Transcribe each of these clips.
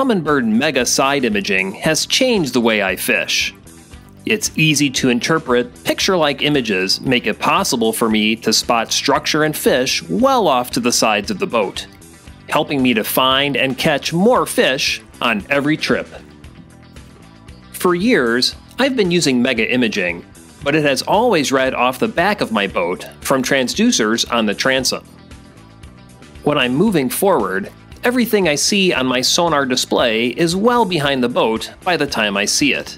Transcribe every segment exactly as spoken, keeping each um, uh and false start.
Humminbird Mega Side Imaging has changed the way I fish. Its easy-to-interpret, picture-like images make it possible for me to spot structure and fish well off to the sides of the boat, helping me to find and catch more fish on every trip. For years, I've been using Mega Imaging, but it has always read off the back of my boat from transducers on the transom. When I'm moving forward, everything I see on my sonar display is well behind the boat by the time I see it.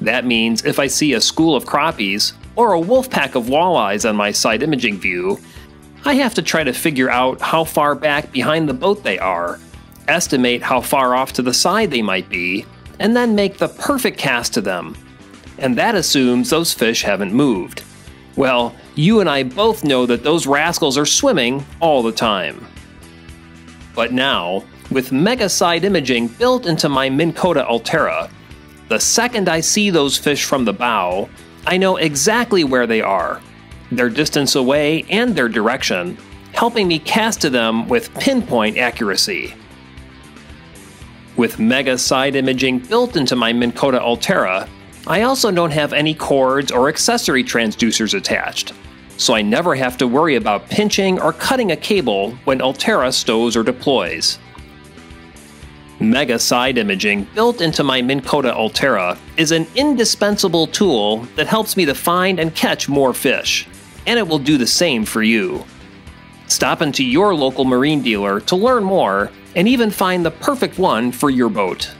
That means if I see a school of crappies or a wolf pack of walleyes on my side imaging view, I have to try to figure out how far back behind the boat they are, estimate how far off to the side they might be, and then make the perfect cast to them. And that assumes those fish haven't moved. Well, you and I both know that those rascals are swimming all the time. But now, with Mega Side Imaging built into my Minn Kota Ulterra, the second I see those fish from the bow, I know exactly where they are, their distance away and their direction, helping me cast to them with pinpoint accuracy. With Mega Side Imaging built into my Minn Kota Ulterra, I also don't have any cords or accessory transducers attached, so I never have to worry about pinching or cutting a cable when Ulterra stows or deploys. Mega Side Imaging built into my Minn Kota Ulterra is an indispensable tool that helps me to find and catch more fish, and it will do the same for you. Stop into your local marine dealer to learn more and even find the perfect one for your boat.